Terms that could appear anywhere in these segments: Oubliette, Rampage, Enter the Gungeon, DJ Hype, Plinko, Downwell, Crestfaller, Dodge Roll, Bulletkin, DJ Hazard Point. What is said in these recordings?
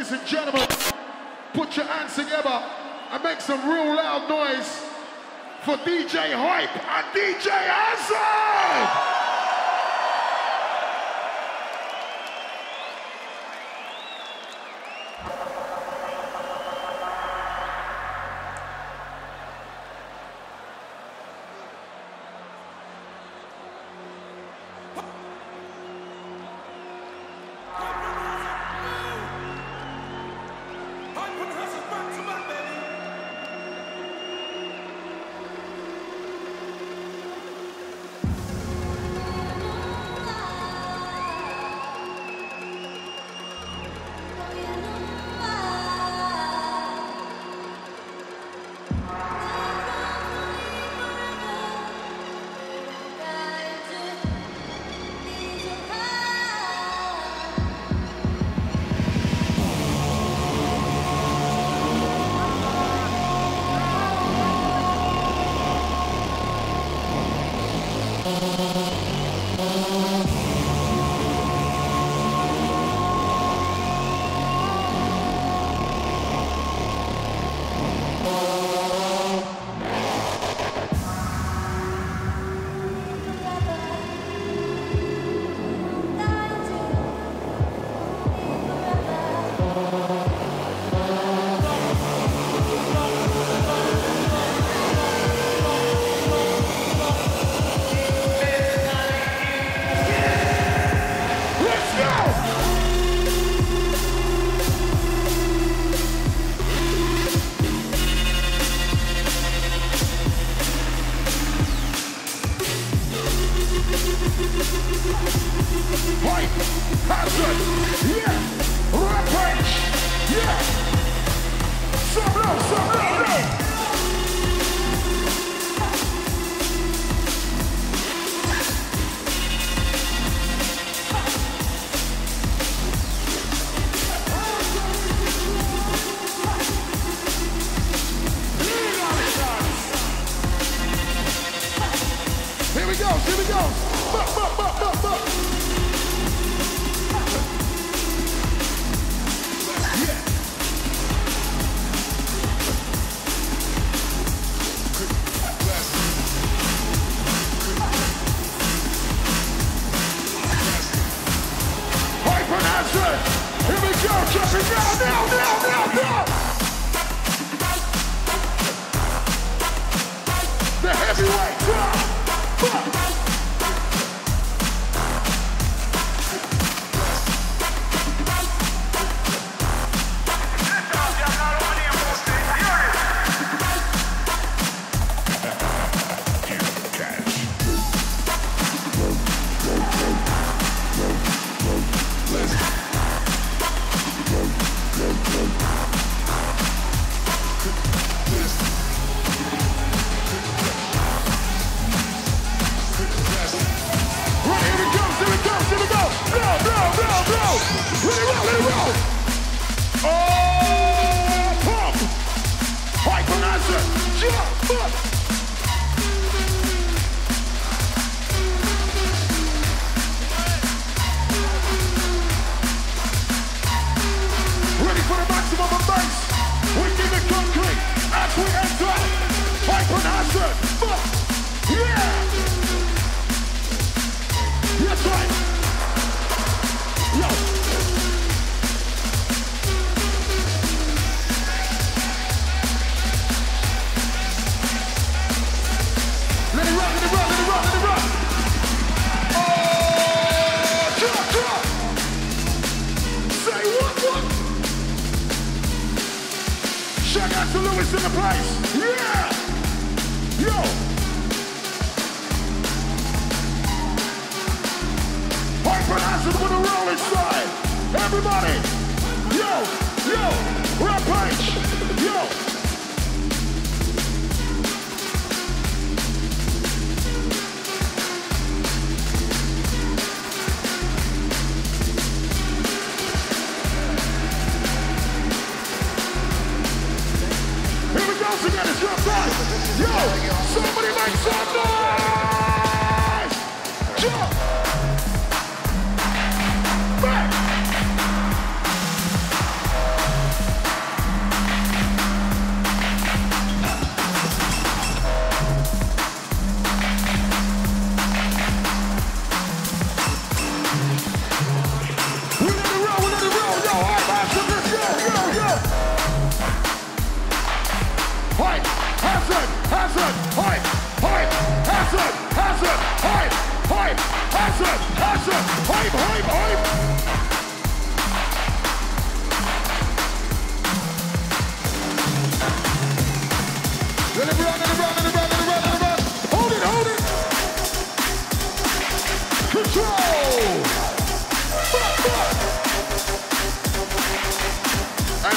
Ladies and gentlemen, put your hands together and make some real loud noise for DJ Hype and DJ Hazard!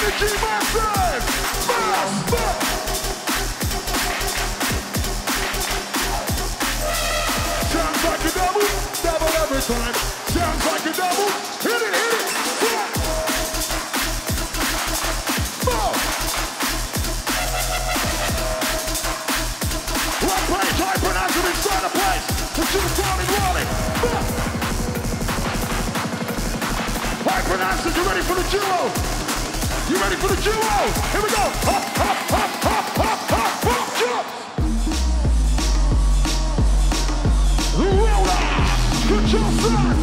energy, my friend. Sounds like a double, double every time. Sounds like a double, hit it, hit it. Rampage, I pronounce him inside a place. It's just Tommy Wally. Hypernass, you ready for the duo? You ready for the duo? Here we go! Hop, hop, hop, hop, hop, hop, hop, jump! Good job, son!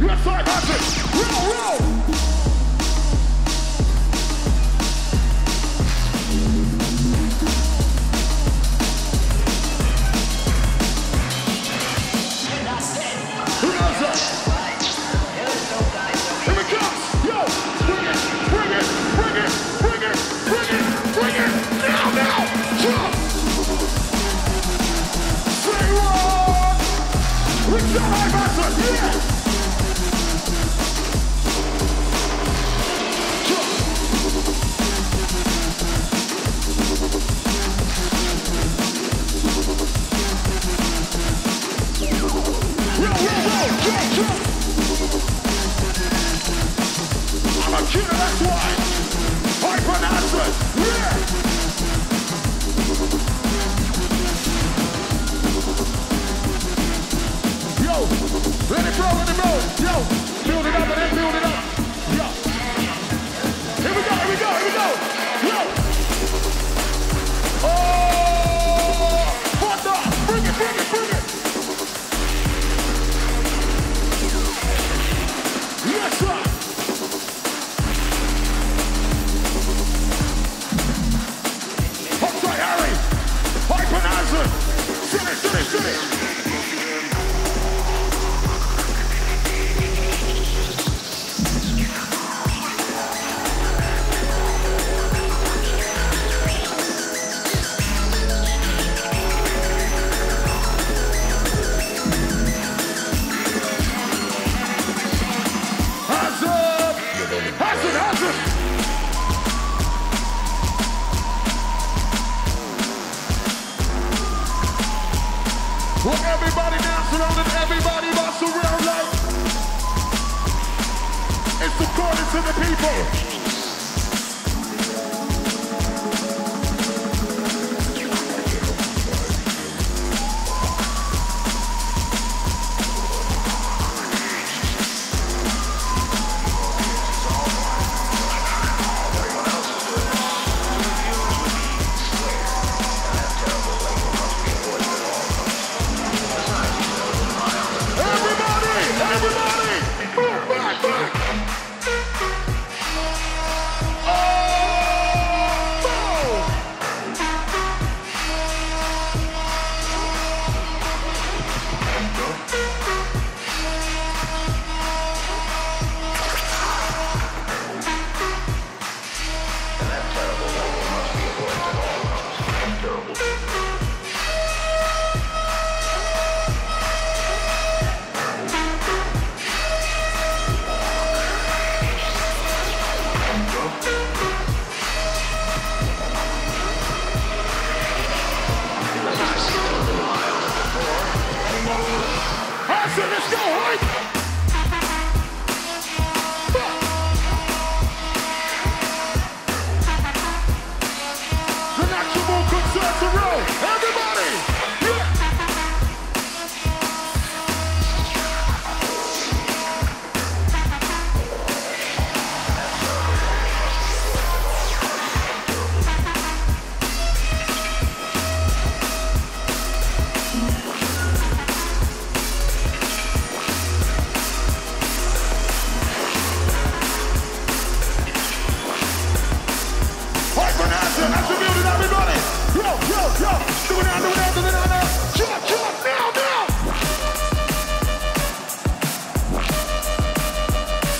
Left side, Hudson! Roll, roll!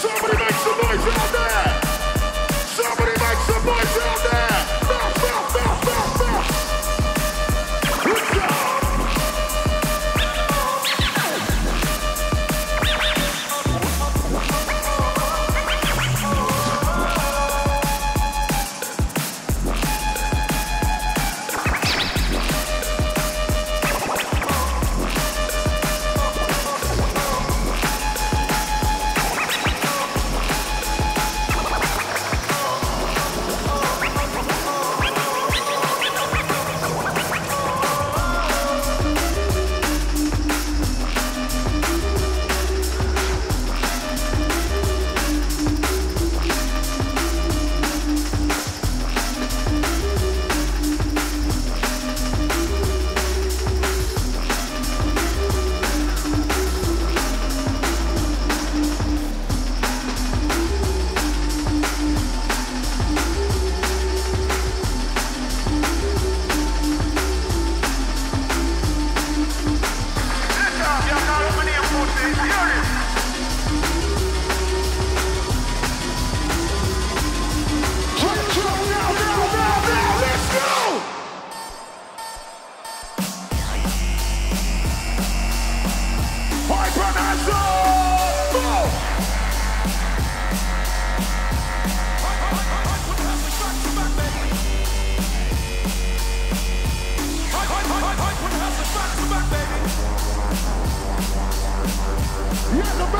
Somebody make some noise out there!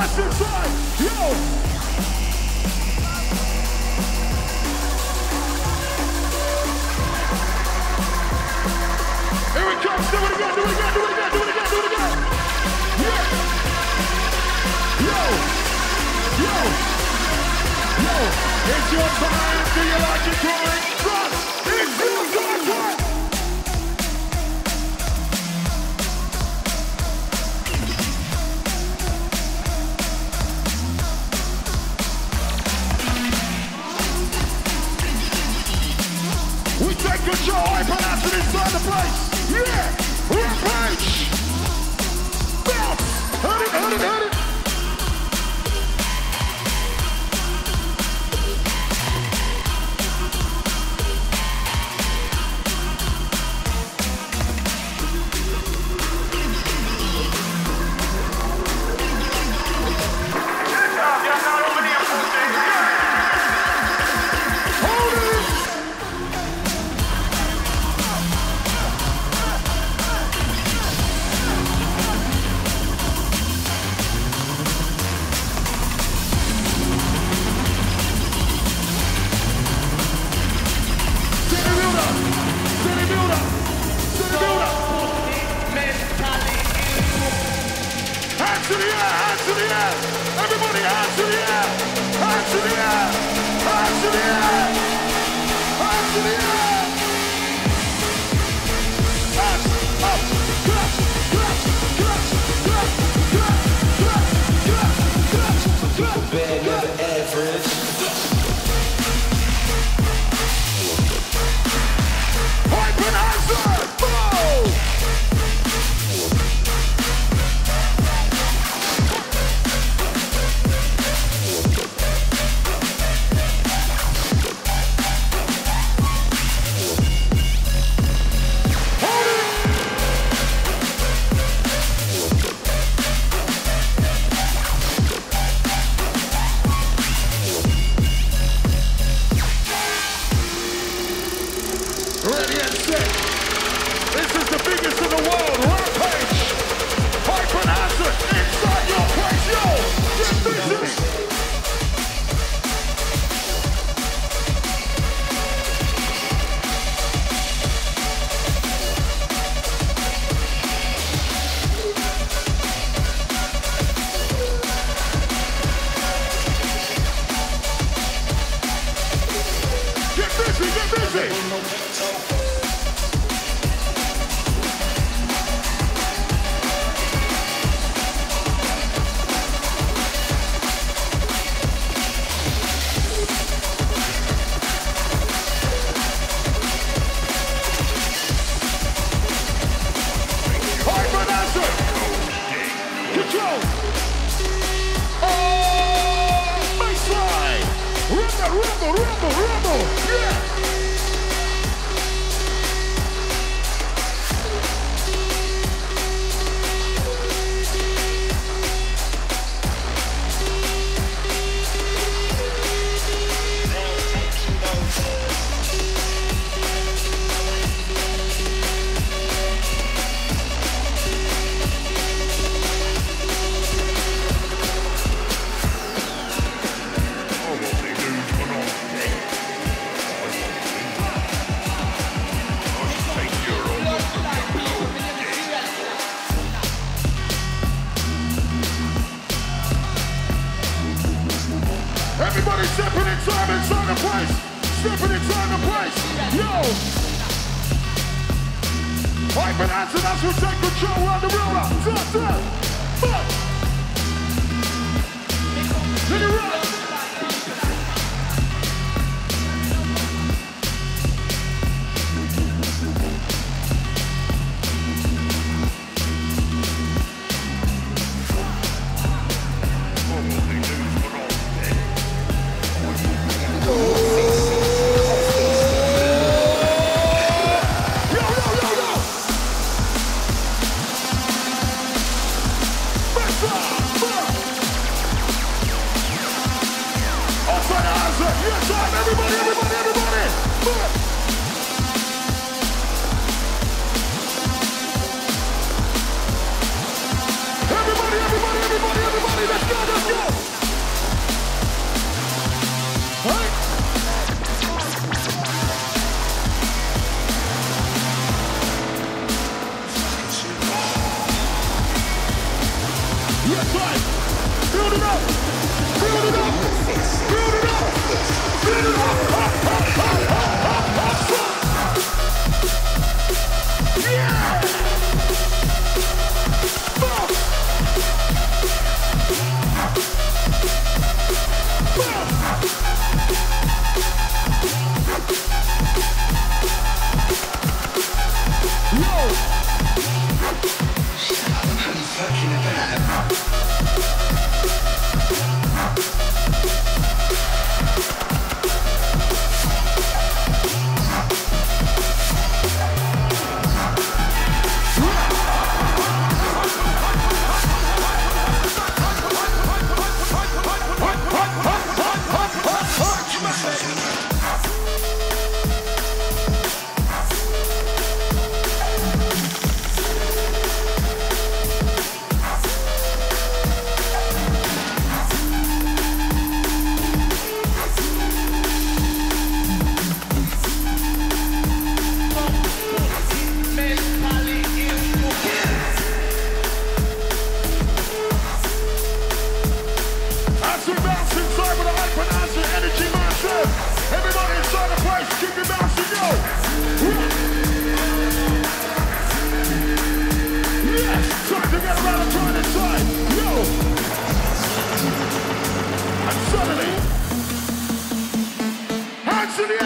Hazard Point, yo! Here we come, do it again, do it again, do it again, do it again, do it again! Yeah! Yo! Yo! Yo! It's your time, theological trust! It's your time! We take control, hyperacid inside the place! Yeah! Rampage! Bounce! Hurt it, hurt it, hurt it!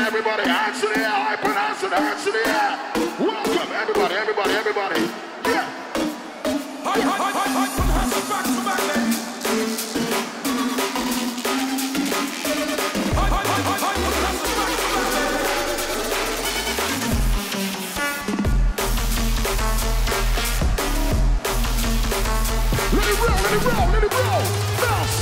everybody, hands to the air, hype and hands to the air. Welcome, everybody, everybody, everybody. Yeah. Hype, hype, hype, hype, put hands up back to back, ladies. Hype, hype, hype, hype, put hands up back to back, ladies. Let it roll, let it roll, let it roll. Bounce.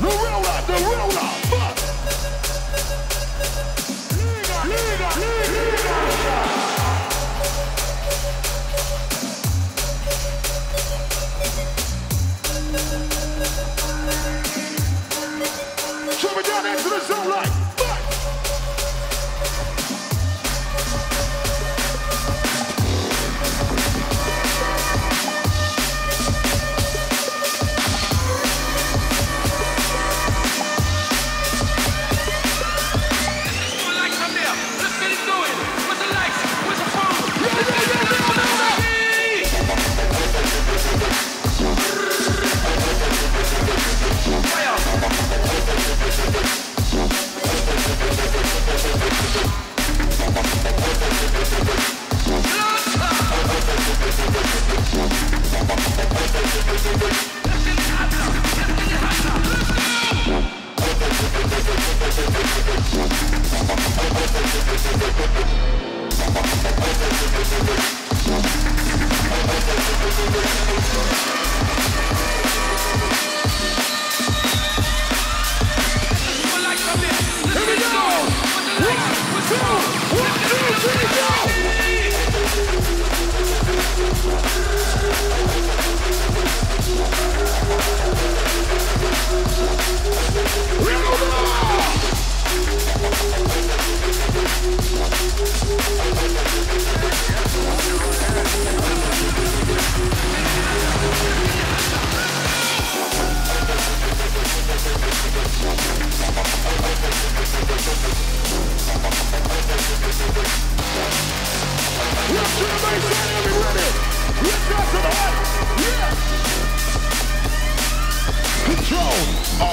No! it down into the zone like back. There's more lights up there. Let's get it going. Where's the lights? Where's the phone? All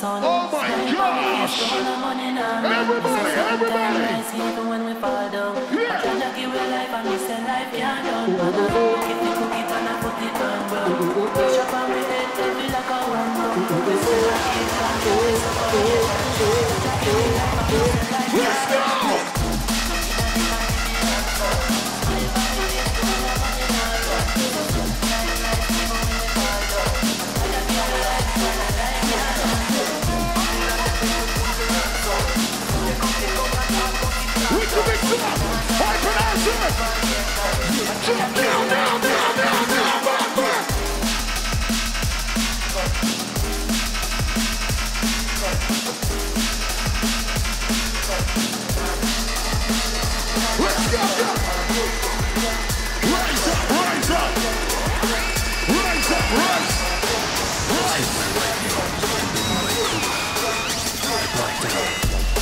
Oh my gosh! Everybody! Let's go! It's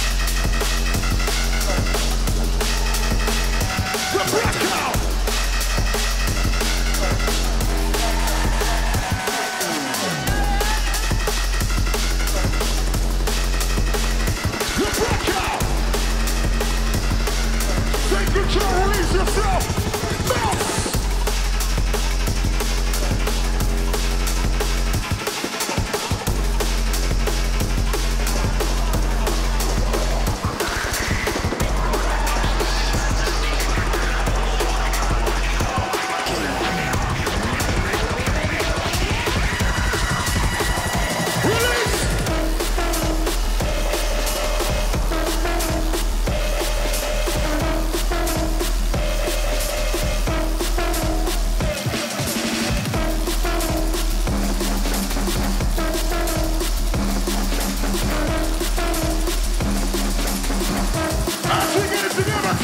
the build-up!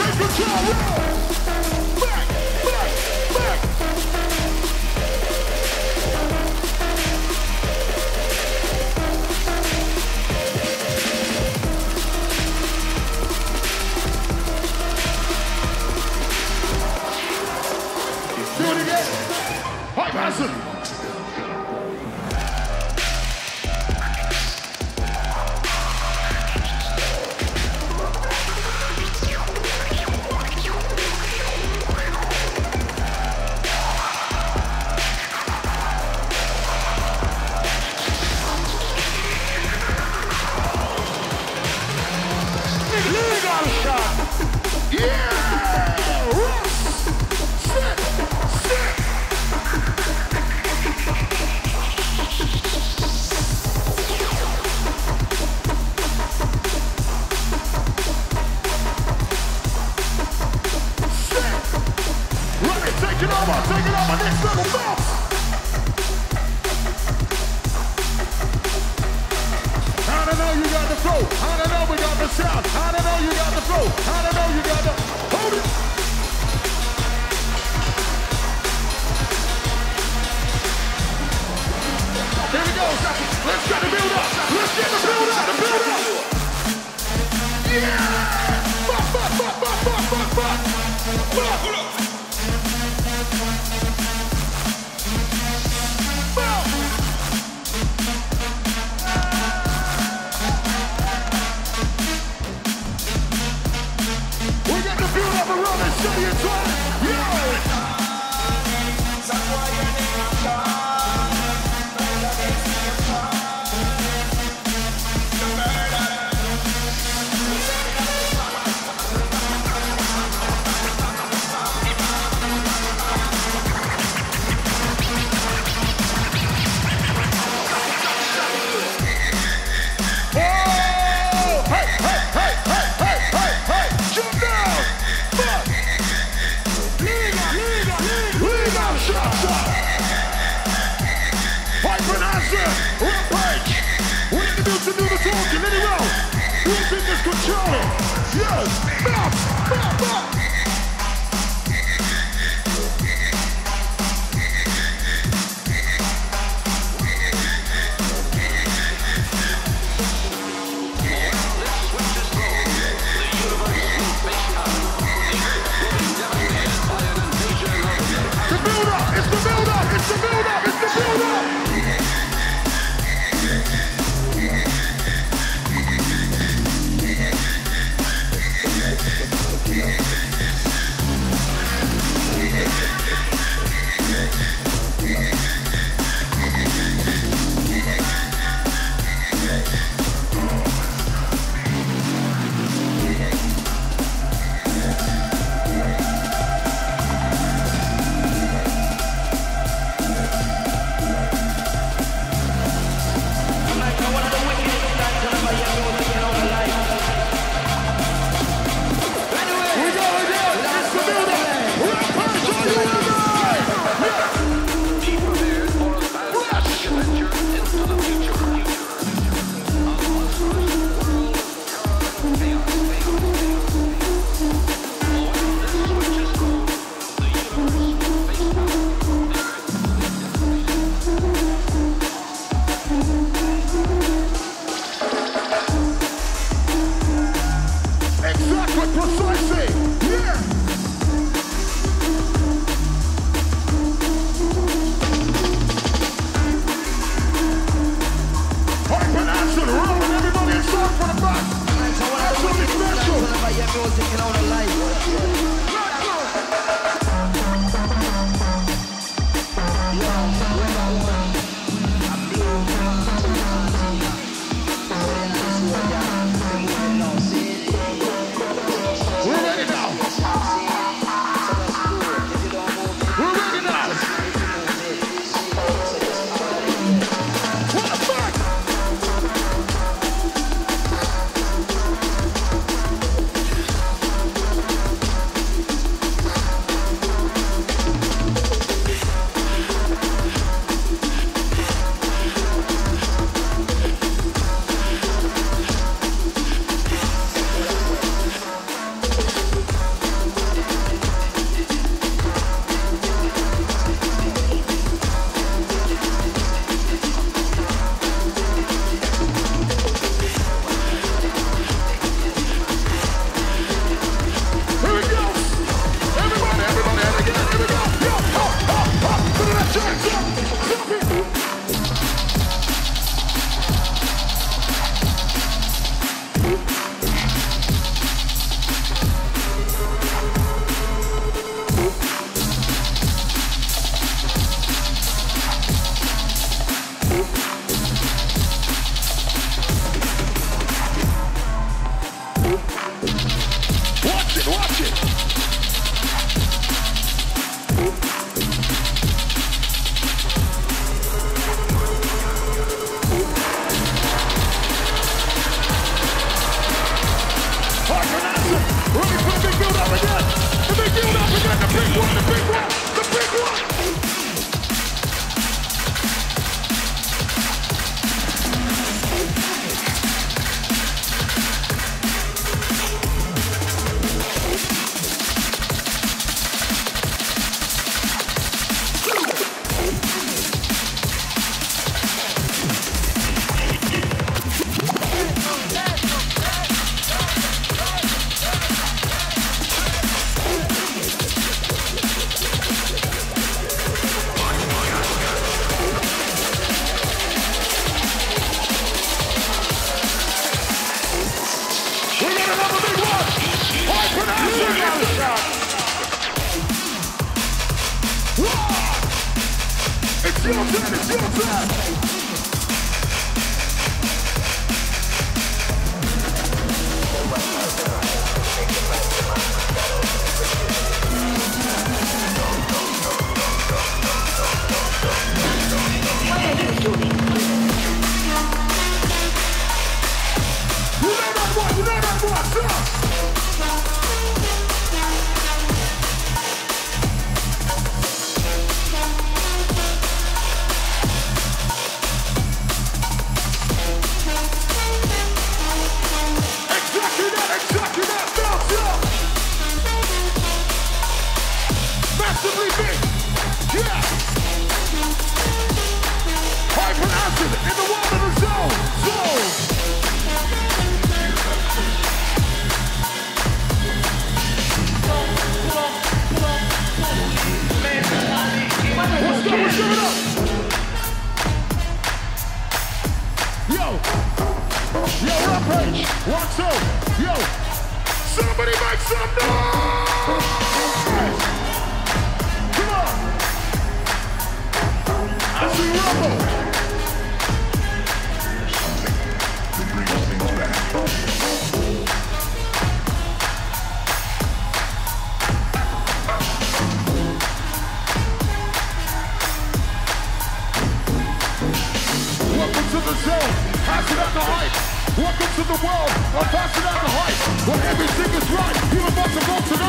Welcome to the world of Hazard Point, where everything is right. You're about to go to the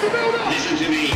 Listen to me.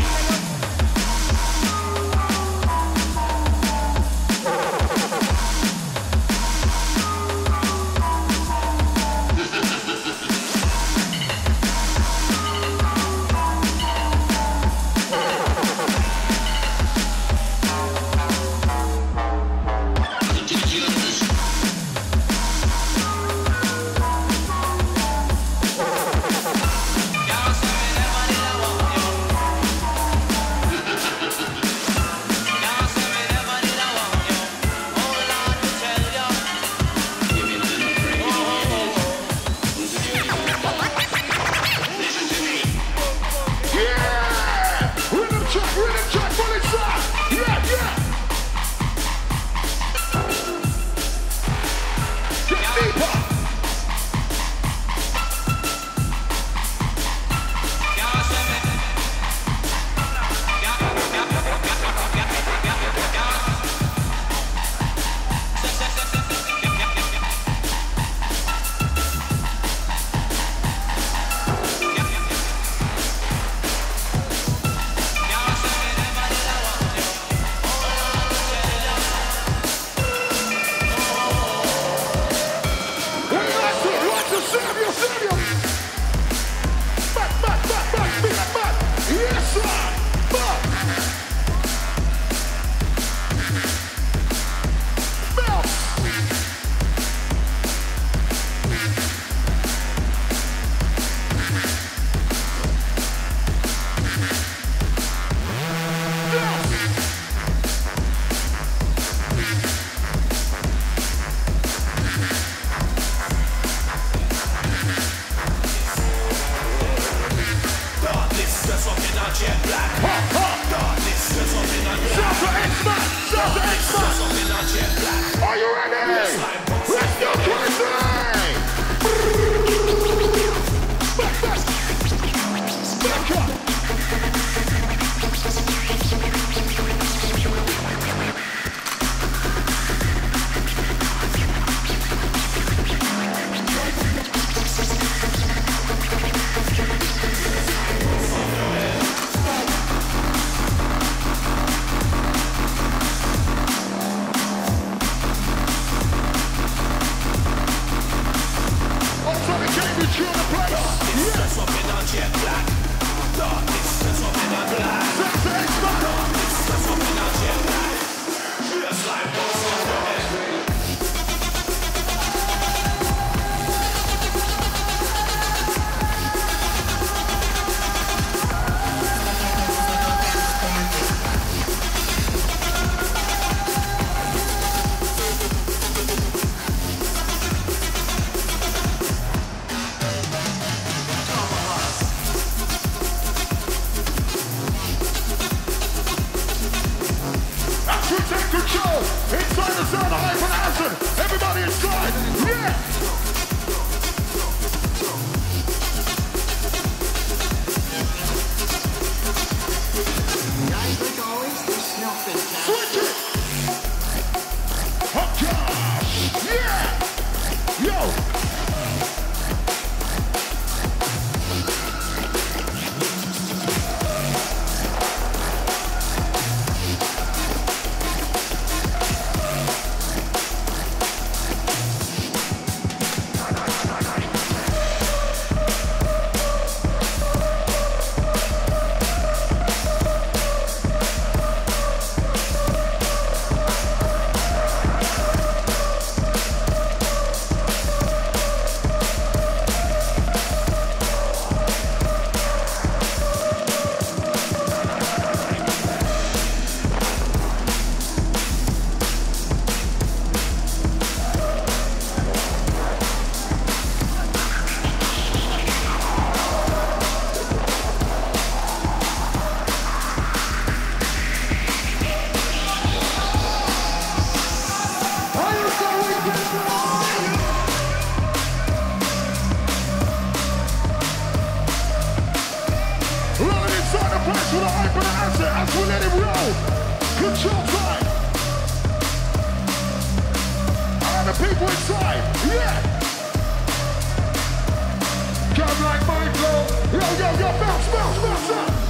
Yo, bounce up!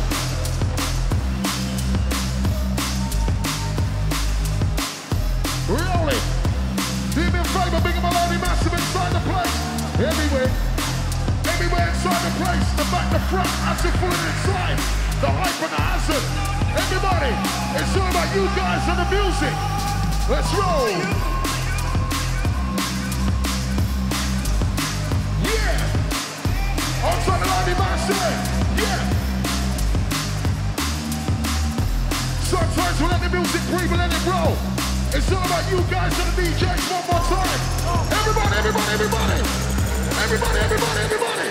from as you put it inside. The Hype and the Hazard. Everybody, it's all about you guys and the music. Let's roll. Yeah. Outside the line, master. Yeah. Sometimes we let the music breathe, we let it roll. It's all about you guys and the DJs one more time. Everybody, everybody, everybody. Everybody, everybody, everybody.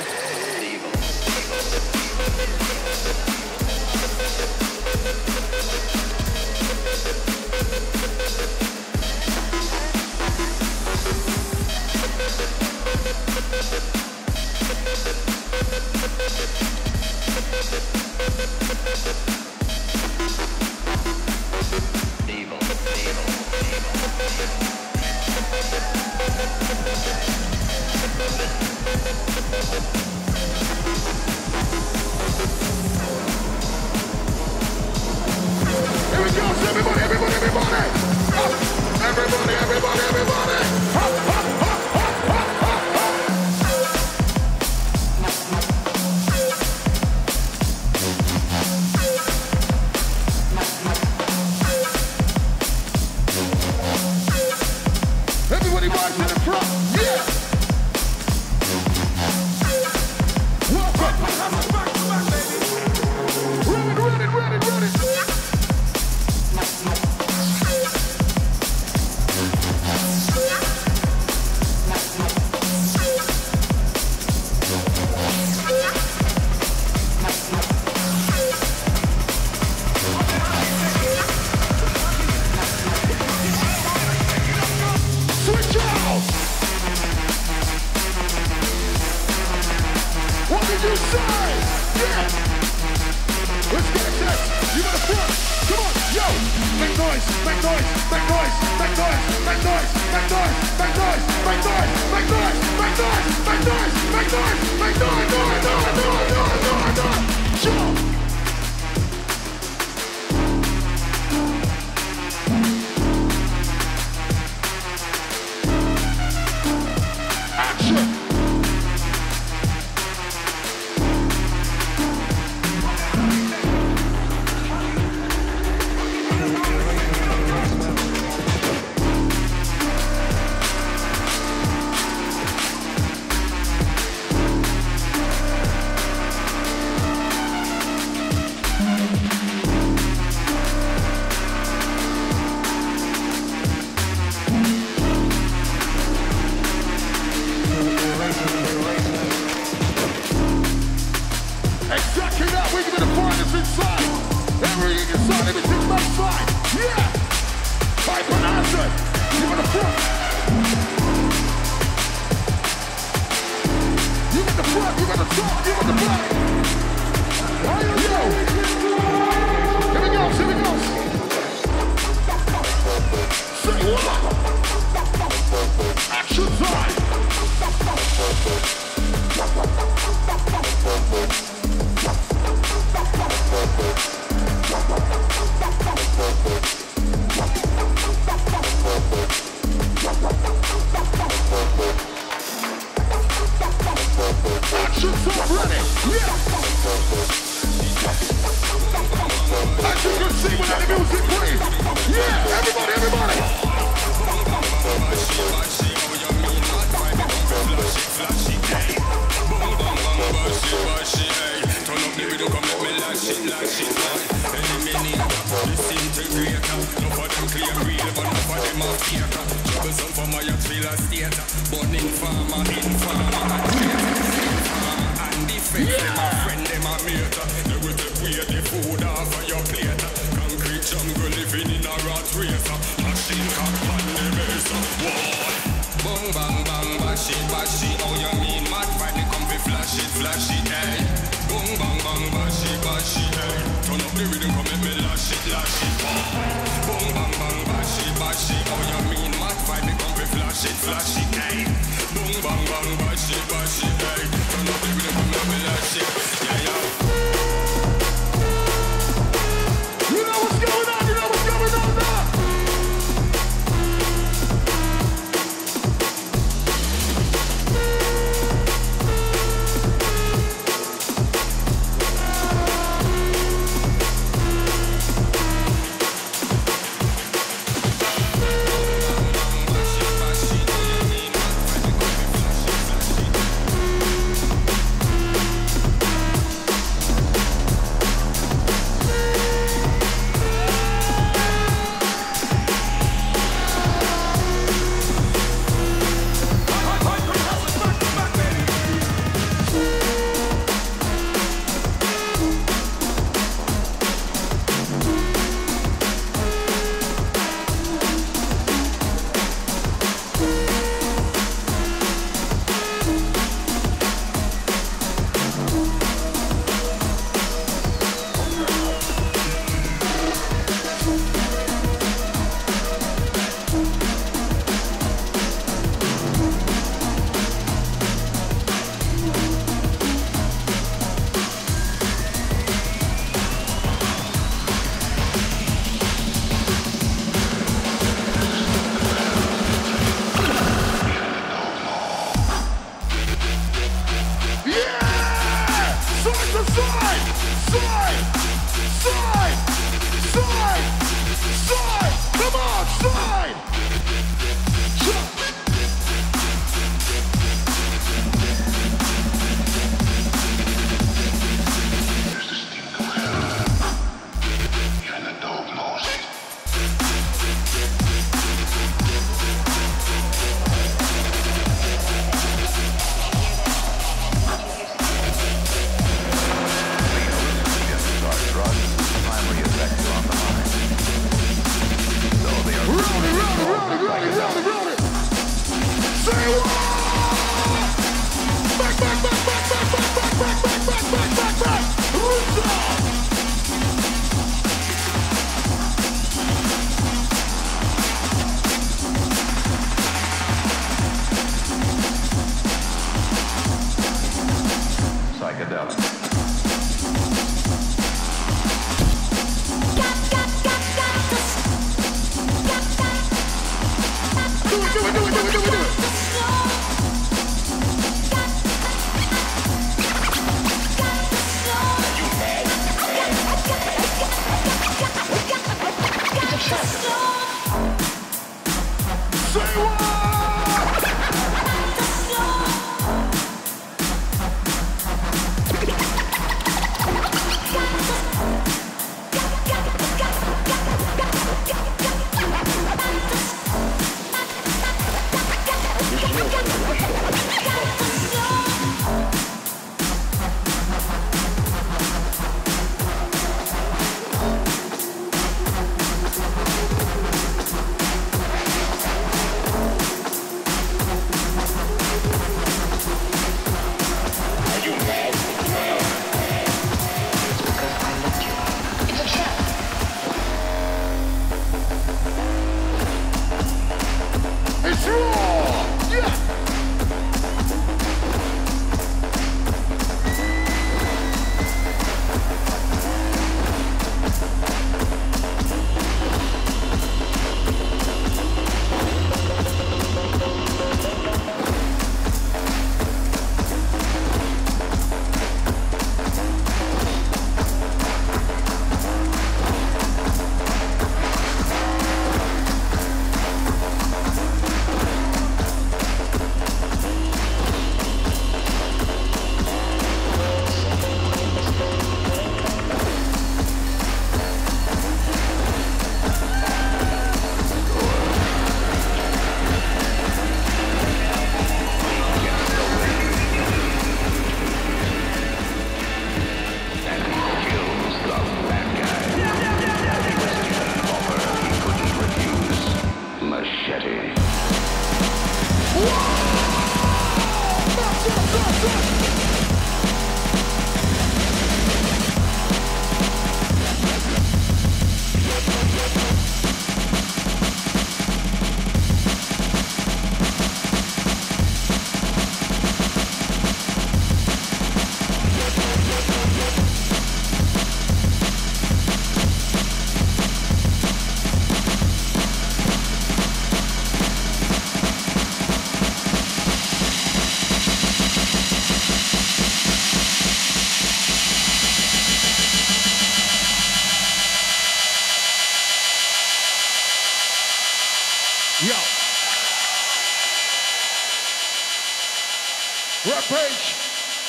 Rampage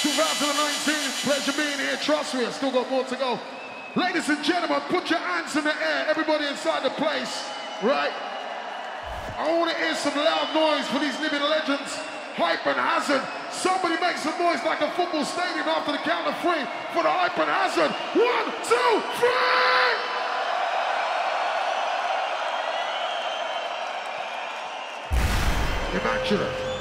2019, pleasure being here, trust me, I still got more to go. Ladies and gentlemen, put your hands in the air, everybody inside the place, right? I want to hear some loud noise for these living legends, Hype and Hazard. Somebody make some noise like a football stadium after the count of three for the Hype and Hazard. 1, 2, 3! Immaculate.